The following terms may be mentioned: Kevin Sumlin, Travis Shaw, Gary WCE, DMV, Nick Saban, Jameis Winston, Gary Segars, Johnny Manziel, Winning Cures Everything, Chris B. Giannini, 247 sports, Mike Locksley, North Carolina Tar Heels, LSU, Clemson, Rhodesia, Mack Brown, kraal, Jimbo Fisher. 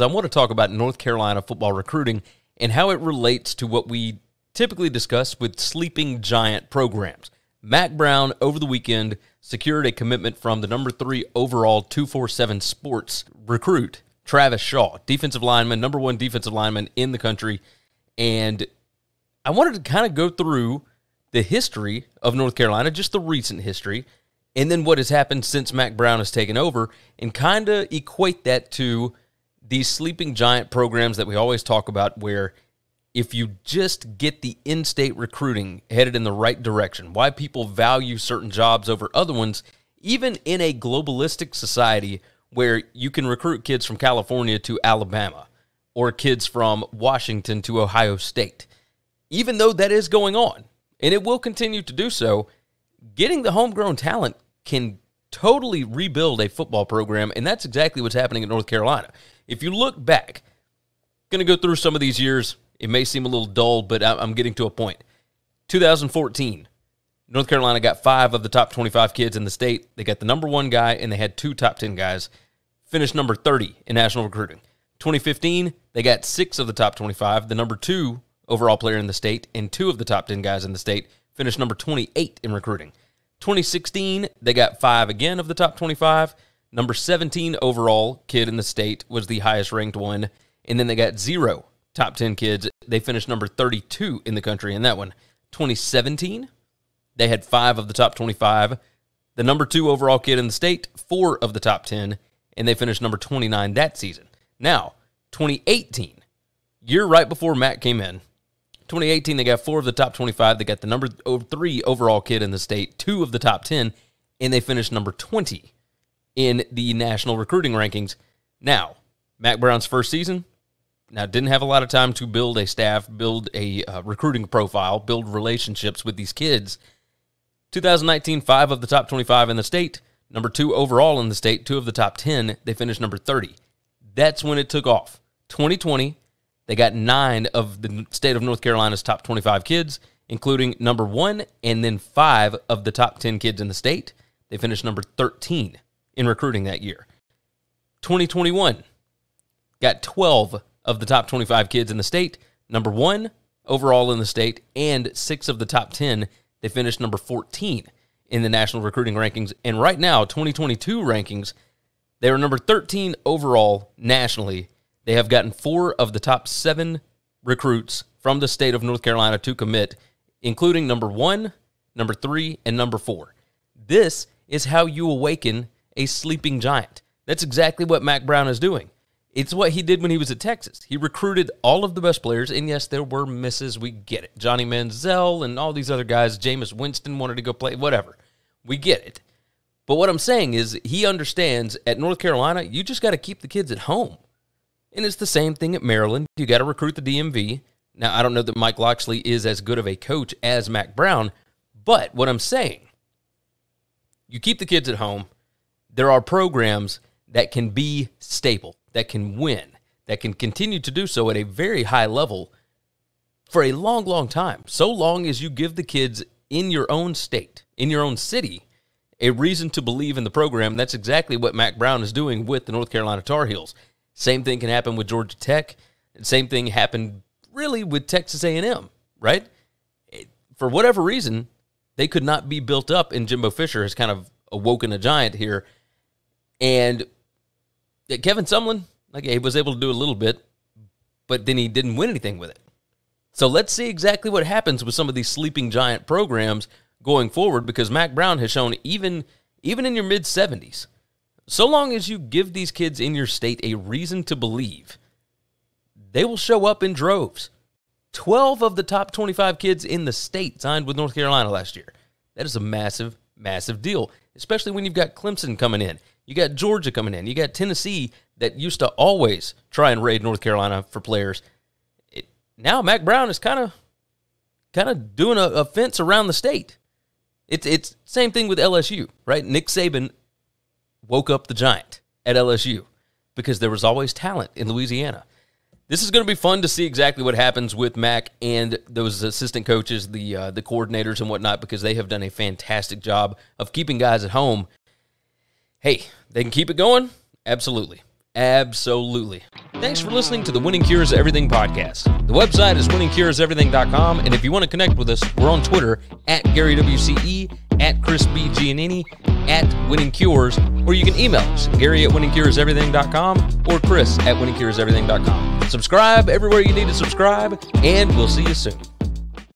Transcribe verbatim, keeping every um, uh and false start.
I want to talk about North Carolina football recruiting and how it relates to what we typically discuss with sleeping giant programs. Mack Brown, over the weekend, secured a commitment from the number three overall two forty-seven sports recruit, Travis Shaw, defensive lineman, number one defensive lineman in the country. And I wanted to kind of go through the history of North Carolina, just the recent history, and then what has happened since Mack Brown has taken over, and kind of equate that to these sleeping giant programs that we always talk about, where if you just get the in-state recruiting headed in the right direction, why people value certain jobs over other ones, even in a globalistic society where you can recruit kids from California to Alabama or kids from Washington to Ohio State. Even though that is going on, and it will continue to do so, getting the homegrown talent can totally rebuild a football program, and that's exactly what's happening at North Carolina. If you look back, going to go through some of these years. It may seem a little dull, but I'm getting to a point. two thousand fourteen, North Carolina got five of the top twenty-five kids in the state. They got the number one guy, and they had two top ten guys. Finished number thirty in national recruiting. twenty fifteen, they got six of the top twenty-five, the number two overall player in the state, and two of the top ten guys in the state. Finished number twenty-eight in recruiting. twenty sixteen, they got five again of the top twenty-five. Number seventeen overall kid in the state was the highest-ranked one, and then they got zero top ten kids. They finished number thirty-two in the country in that one. twenty seventeen, they had five of the top twenty-five, the number two overall kid in the state, four of the top ten, and they finished number twenty-nine that season. Now, twenty eighteen, year right before Matt came in, twenty eighteen, they got four of the top twenty-five. They got the number three overall kid in the state, two of the top ten, and they finished number twenty in the national recruiting rankings. Now, Mack Brown's first season, now, didn't have a lot of time to build a staff, build a uh, recruiting profile, build relationships with these kids. twenty nineteen, five of the top twenty-five in the state, number two overall in the state, two of the top ten. They finished number thirty. That's when it took off. twenty twenty, they got nine of the state of North Carolina's top twenty-five kids, including number one and then five of the top ten kids in the state. They finished number thirteen in recruiting that year. twenty twenty-one, got twelve of the top twenty-five kids in the state, number one overall in the state, and six of the top ten. They finished number fourteen in the national recruiting rankings. And right now, twenty twenty-two rankings, they are number thirteen overall nationally. They have gotten four of the top seven recruits from the state of North Carolina to commit, including number one, number three, and number four. This is how you awaken a sleeping giant. That's exactly what Mack Brown is doing. It's what he did when he was at Texas. He recruited all of the best players, and yes, there were misses. We get it. Johnny Manziel and all these other guys, Jameis Winston wanted to go play, whatever. We get it. But what I'm saying is he understands at North Carolina, you just got to keep the kids at home. And it's the same thing at Maryland. You got to recruit the D M V. Now, I don't know that Mike Locksley is as good of a coach as Mack Brown, but what I'm saying, you keep the kids at home. There are programs that can be staple, that can win, that can continue to do so at a very high level for a long, long time, so long as you give the kids in your own state, in your own city, a reason to believe in the program. That's exactly what Mack Brown is doing with the North Carolina Tar Heels. Same thing can happen with Georgia Tech. Same thing happened, really, with Texas A and M, right? For whatever reason, they could not be built up, and Jimbo Fisher has kind of awoken a giant here. And Kevin Sumlin, like, he was able to do a little bit, but then he didn't win anything with it. So let's see exactly what happens with some of these sleeping giant programs going forward, because Mack Brown has shown even, even in your mid-seventies, so long as you give these kids in your state a reason to believe, they will show up in droves. twelve of the top twenty-five kids in the state signed with North Carolina last year. That is a massive, massive deal, especially when you've got Clemson coming in. You got Georgia coming in. You got Tennessee that used to always try and raid North Carolina for players. It, now Mack Brown is kind of kind of doing a, a fence around the state. It's it's same thing with L S U, right? Nick Saban woke up the giant at L S U because there was always talent in Louisiana. This is going to be fun to see exactly what happens with Mack and those assistant coaches, the uh, the coordinators and whatnot, because they have done a fantastic job of keeping guys at home. Hey, they can keep it going? Absolutely. Absolutely. Thanks for listening to the Winning Cures Everything podcast. The website is winning cures everything dot com, and if you want to connect with us, we're on Twitter at Gary W C E, at Chris B. Giannini, at Winning Cures, or you can email us, Gary at winning cures everything dot com or Chris at winning cures everything dot com. Subscribe everywhere you need to subscribe, and we'll see you soon.